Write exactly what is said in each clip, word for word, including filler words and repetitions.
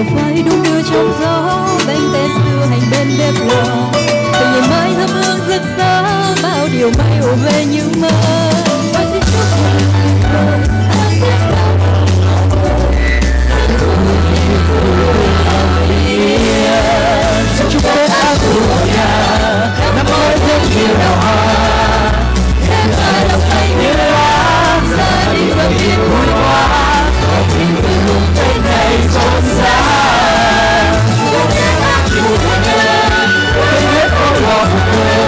giờ phải đung đưa trong gió bánh tét đưa hành bên bếp lò. Từ ngày mai thắp hương rực rỡ bao điều mãi ùa về những mơ. Tôi xin chúc mừng anh Tết đào hoa hồng. Chúc Tết áo của nhà năm mới thêm nhiều đào hoa. Thêm ai đọc say như lá gia đình vẫn yên vui hoa. Còn mình vẫn luôn bên đây rộn ràng. Chúc Tết áo của nhà quên hết bao lo cuộc đời.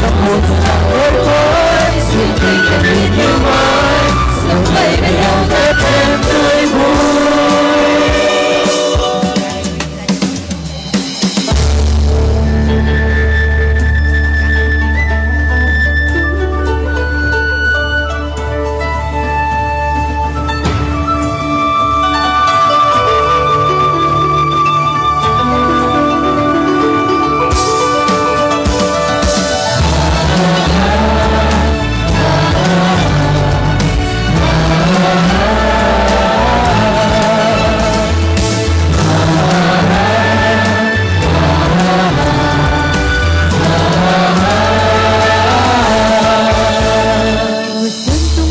Năm một tháng mới mới duyên tình đẹp như như mới. Sống vầy bên nhau Tết thêm tươi vui.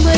Hãy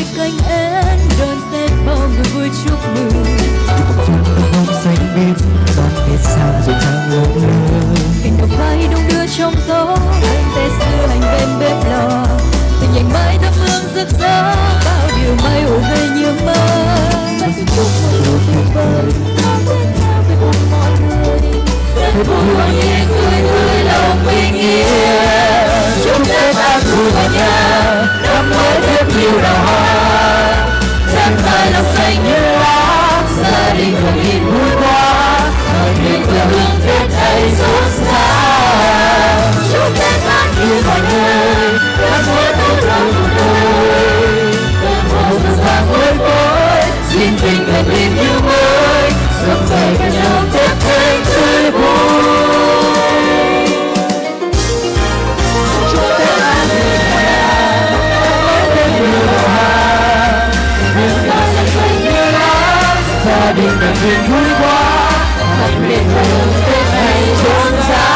subscribe cho kênh Ghiền Mì Gõ để không bỏ lỡ những video hấp dẫn.